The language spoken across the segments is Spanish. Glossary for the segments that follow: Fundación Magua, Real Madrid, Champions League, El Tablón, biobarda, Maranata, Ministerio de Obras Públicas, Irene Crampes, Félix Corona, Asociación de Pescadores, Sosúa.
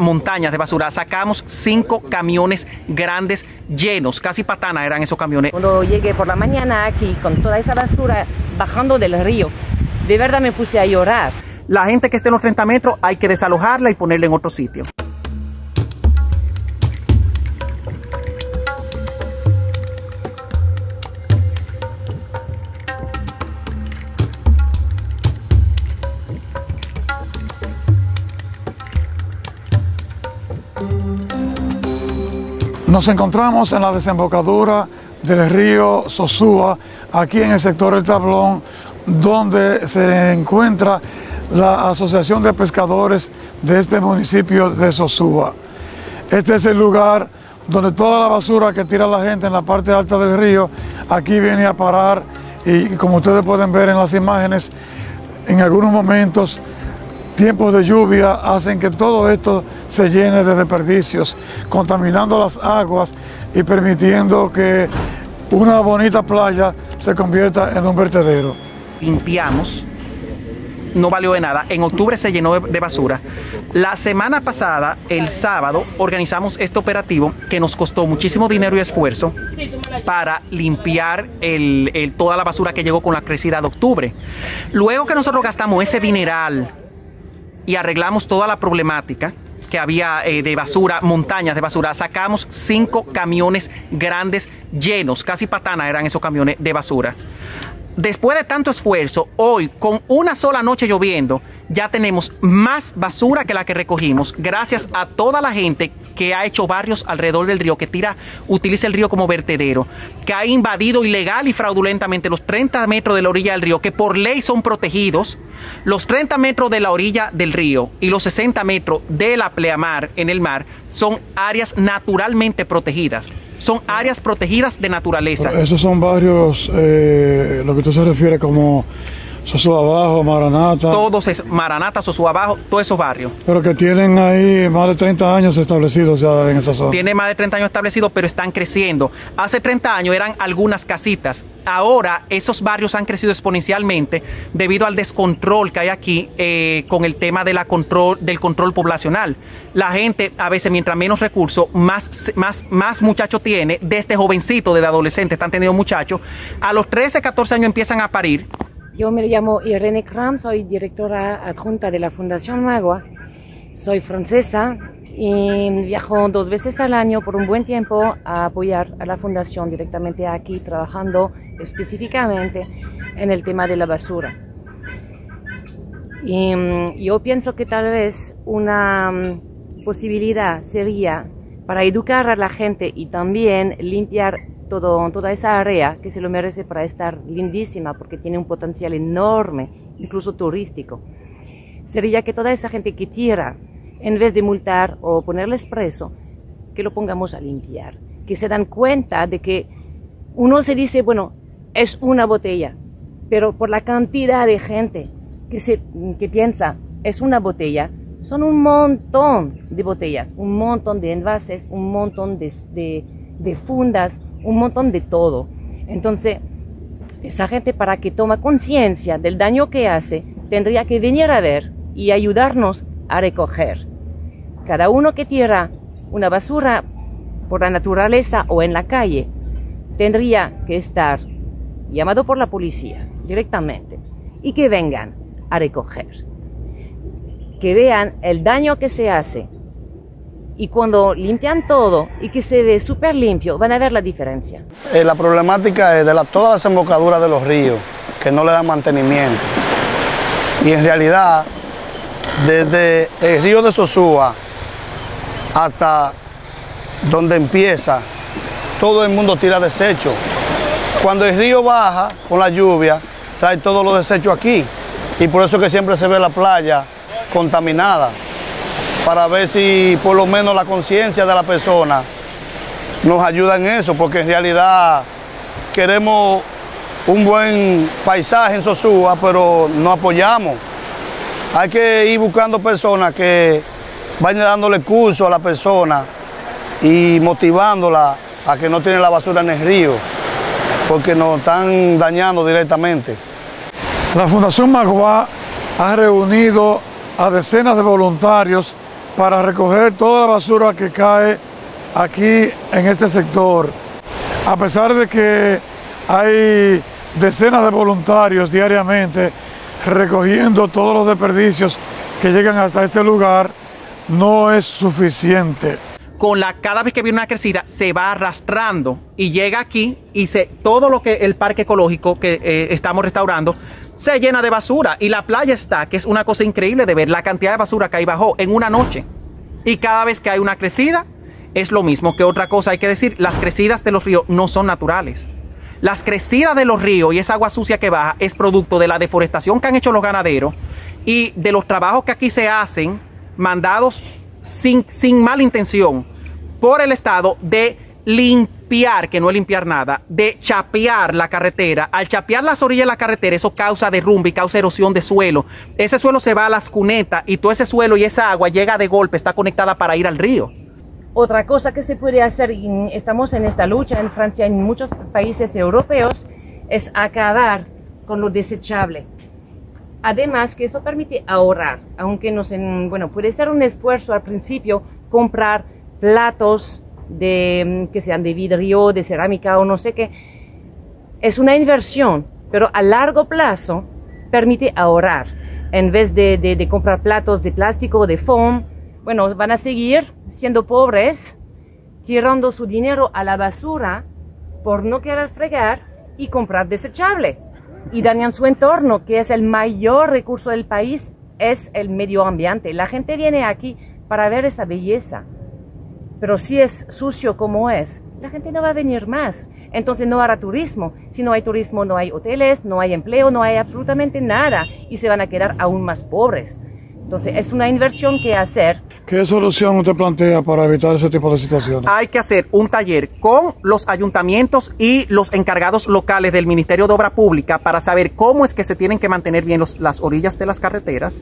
montañas de basura, sacamos 5 camiones grandes llenos, casi patana eran esos camiones. Cuando llegué por la mañana aquí con toda esa basura bajando del río, de verdad me puse a llorar. La gente que esté en los 30 metros hay que desalojarla y ponerla en otro sitio. Nos encontramos en la desembocadura del río Sosúa, aquí en el sector El Tablón, donde se encuentra la Asociación de Pescadores de este municipio de Sosúa. Este es el lugar donde toda la basura que tira la gente en la parte alta del río, aquí viene a parar, y como ustedes pueden ver en las imágenes, en algunos momentos, tiempos de lluvia hacen que todo esto se llene de desperdicios, contaminando las aguas y permitiendo que una bonita playa se convierta en un vertedero. Limpiamos, no valió de nada, en octubre se llenó de basura. La semana pasada, el sábado, organizamos este operativo que nos costó muchísimo dinero y esfuerzo para limpiar toda la basura que llegó con la crecida de octubre. Luego que nosotros gastamos ese dineral y arreglamos toda la problemática que había de basura, montañas de basura, sacamos 5 camiones grandes llenos, casi patana eran esos camiones de basura. Después de tanto esfuerzo, hoy con una sola noche lloviendo, ya tenemos más basura que la que recogimos, gracias a toda la gente que ha hecho barrios alrededor del río, que utiliza el río como vertedero, que ha invadido ilegal y fraudulentamente los 30 metros de la orilla del río, que por ley son protegidos, los 30 metros de la orilla del río y los 60 metros de la pleamar en el mar son áreas naturalmente protegidas, son áreas protegidas de naturaleza. Esos son barrios, lo que tú se refiere como Sosúa Abajo, Maranata. Todos es Maranata, Sosúa Abajo, todos esos barrios. Pero que tienen ahí más de 30 años establecidos ya en esa zona. Tienen más de 30 años establecidos, pero están creciendo. Hace 30 años eran algunas casitas. Ahora esos barrios han crecido exponencialmente debido al descontrol que hay aquí con el tema de del control poblacional. La gente, a veces, mientras menos recursos, más muchachos tiene, desde jovencito, desde adolescente, están teniendo muchachos. A los 13, 14 años empiezan a parir. Yo me llamo Irene Crampes, soy directora adjunta de la Fundación Magua, soy francesa y viajo 2 veces al año por un buen tiempo a apoyar a la Fundación directamente aquí, trabajando específicamente en el tema de la basura. Y yo pienso que tal vez una posibilidad sería para educar a la gente y también limpiar toda esa área que se lo merece para estar lindísima, porque tiene un potencial enorme, incluso turístico. Sería que toda esa gente que tira, en vez de multar o ponerles preso, que lo pongamos a limpiar, que se dan cuenta de que uno se dice, bueno, es una botella, pero por la cantidad de gente que piensa, es una botella, son un montón de botellas, un montón de envases, un montón de fundas, un montón de todo. Entonces, esa gente, para que toma conciencia del daño que hace, tendría que venir a ver y ayudarnos a recoger. Cada uno que tira una basura por la naturaleza o en la calle, tendría que estar llamado por la policía directamente y que vengan a recoger. Que vean el daño que se hace. Y cuando limpian todo y que se ve súper limpio, van a ver la diferencia. La problemática es de todas las desembocaduras de los ríos, que no le dan mantenimiento. Y en realidad, desde el río de Sosúa hasta donde empieza, todo el mundo tira desecho. Cuando el río baja con la lluvia, trae todos los desechos aquí. Y por eso es que siempre se ve la playa contaminada, para ver si por lo menos la conciencia de la persona nos ayuda en eso, porque en realidad queremos un buen paisaje en Sosúa, pero no apoyamos. Hay que ir buscando personas que vayan dándole curso a la persona y motivándola a que no tiene la basura en el río, porque nos están dañando directamente. La Fundación Magua ha reunido a decenas de voluntarios para recoger toda la basura que cae aquí en este sector. A pesar de que hay decenas de voluntarios diariamente recogiendo todos los desperdicios que llegan hasta este lugar, no es suficiente. Cada vez que viene una crecida se va arrastrando y llega aquí y todo lo que el parque ecológico que estamos restaurando se llena de basura. Y la playa está, que es una cosa increíble de ver la cantidad de basura que ahí bajó en una noche. Y cada vez que hay una crecida es lo mismo. Que otra cosa hay que decir, las crecidas de los ríos no son naturales. Las crecidas de los ríos y esa agua sucia que baja es producto de la deforestación que han hecho los ganaderos y de los trabajos que aquí se hacen mandados sin mala intención por el Estado de limpiar, que no es limpiar nada, de chapear la carretera. Al chapear las orillas de la carretera, eso causa derrumbe y causa erosión de suelo. Ese suelo se va a las cunetas y todo ese suelo y esa agua llega de golpe, está conectada para ir al río. Otra cosa que se puede hacer, y estamos en esta lucha en Francia y en muchos países europeos, es acabar con lo desechable. Además que eso permite ahorrar, aunque puede ser un esfuerzo al principio comprar platos que sean de vidrio, de cerámica o no sé qué. Es una inversión, pero a largo plazo permite ahorrar. En vez de comprar platos de plástico, de foam, van a seguir siendo pobres, tirando su dinero a la basura por no querer fregar y comprar desechable. Y dañan su entorno, que es el mayor recurso del país, es el medio ambiente. La gente viene aquí para ver esa belleza, pero si es sucio como es, la gente no va a venir más. Entonces no habrá turismo. Si no hay turismo, no hay hoteles, no hay empleo, no hay absolutamente nada y se van a quedar aún más pobres. Entonces es una inversión que hacer. ¿Qué solución usted plantea para evitar ese tipo de situaciones? Hay que hacer un taller con los ayuntamientos y los encargados locales del Ministerio de Obras Públicas para saber cómo es que se tienen que mantener bien las orillas de las carreteras.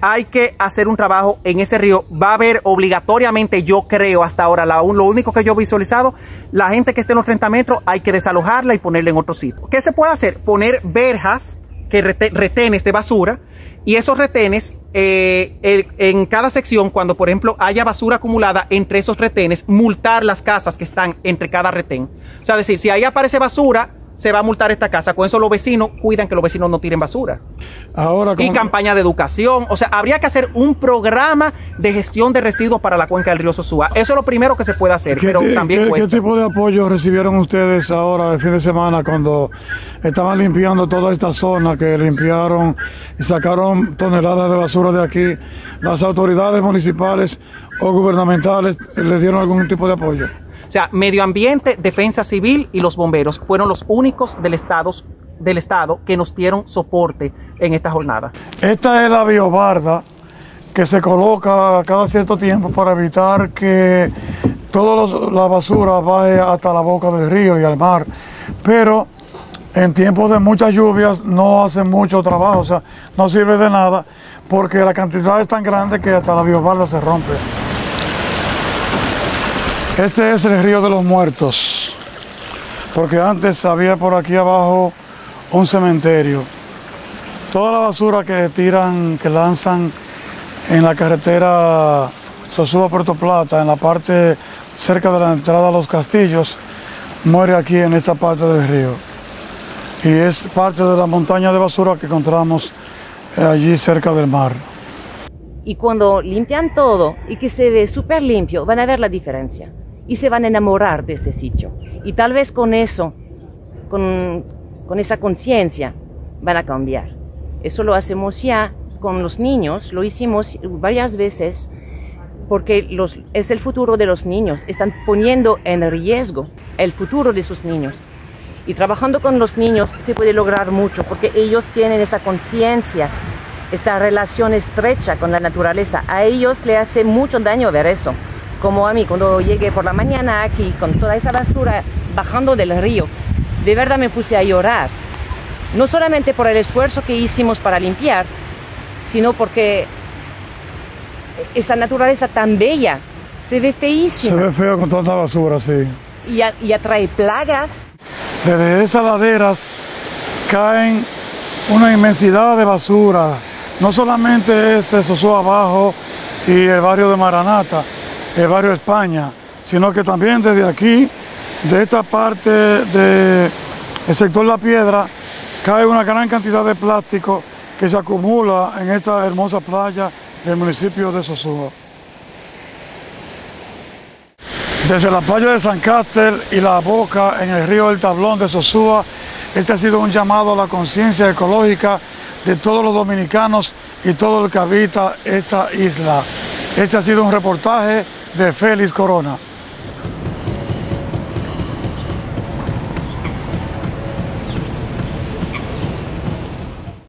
Hay que hacer un trabajo en ese río. Va a haber obligatoriamente, yo creo hasta ahora, lo único que yo he visualizado, la gente que esté en los 30 metros hay que desalojarla y ponerla en otro sitio. ¿Qué se puede hacer? Poner verjas, que retenes de basura. Y esos retenes, en cada sección, cuando por ejemplo haya basura acumulada entre esos retenes, multar las casas que están entre cada retén. O sea, decir, si ahí aparece basura, se va a multar esta casa. Con eso los vecinos cuidan que los vecinos no tiren basura. Y campaña de educación. O sea, habría que hacer un programa de gestión de residuos para la cuenca del río Sosúa. Eso es lo primero que se puede hacer, pero también cuesta. ¿Qué tipo de apoyo recibieron ustedes ahora, el fin de semana, cuando estaban limpiando toda esta zona, que limpiaron y sacaron toneladas de basura de aquí? ¿Las autoridades municipales o gubernamentales les dieron algún tipo de apoyo? O sea, medio ambiente, defensa civil y los bomberos fueron los únicos del Estado que nos dieron soporte en esta jornada. Esta es la biobarda que se coloca cada cierto tiempo para evitar que toda la basura vaya hasta la boca del río y al mar. Pero en tiempos de muchas lluvias no hacen mucho trabajo, o sea, no sirve de nada porque la cantidad es tan grande que hasta la biobarda se rompe. Este es el río de los muertos, porque antes había por aquí abajo un cementerio. Toda la basura que tiran, que lanzan en la carretera Sosúa-Puerto Plata, en la parte cerca de la entrada a los castillos, muere aquí en esta parte del río. Y es parte de la montaña de basura que encontramos allí cerca del mar. Y cuando limpian todo y que se ve súper limpio, van a ver la diferencia. Y se van a enamorar de este sitio. Y tal vez con eso, con esa conciencia, van a cambiar. Eso lo hacemos ya con los niños, lo hicimos varias veces, porque es el futuro de los niños. Están poniendo en riesgo el futuro de sus niños. Y trabajando con los niños se puede lograr mucho, porque ellos tienen esa conciencia, esa relación estrecha con la naturaleza. A ellos le hace mucho daño ver eso. Como a mí, cuando llegué por la mañana aquí, con toda esa basura bajando del río, de verdad me puse a llorar. No solamente por el esfuerzo que hicimos para limpiar, sino porque esa naturaleza tan bella se ve feísima. Se ve feo con tanta basura, sí. Y atrae plagas. Desde esas laderas caen una inmensidad de basura. No solamente es Sosúa abajo, y el barrio de Maranata, el barrio España, sino que también desde aquí, de esta parte del sector La Piedra, cae una gran cantidad de plástico que se acumula en esta hermosa playa del municipio de Sosúa. Desde la playa de San Castel y la boca en el río El Tablón de Sosúa, este ha sido un llamado a la conciencia ecológica de todos los dominicanos y todo el que habita esta isla. Este ha sido un reportaje de Félix Corona.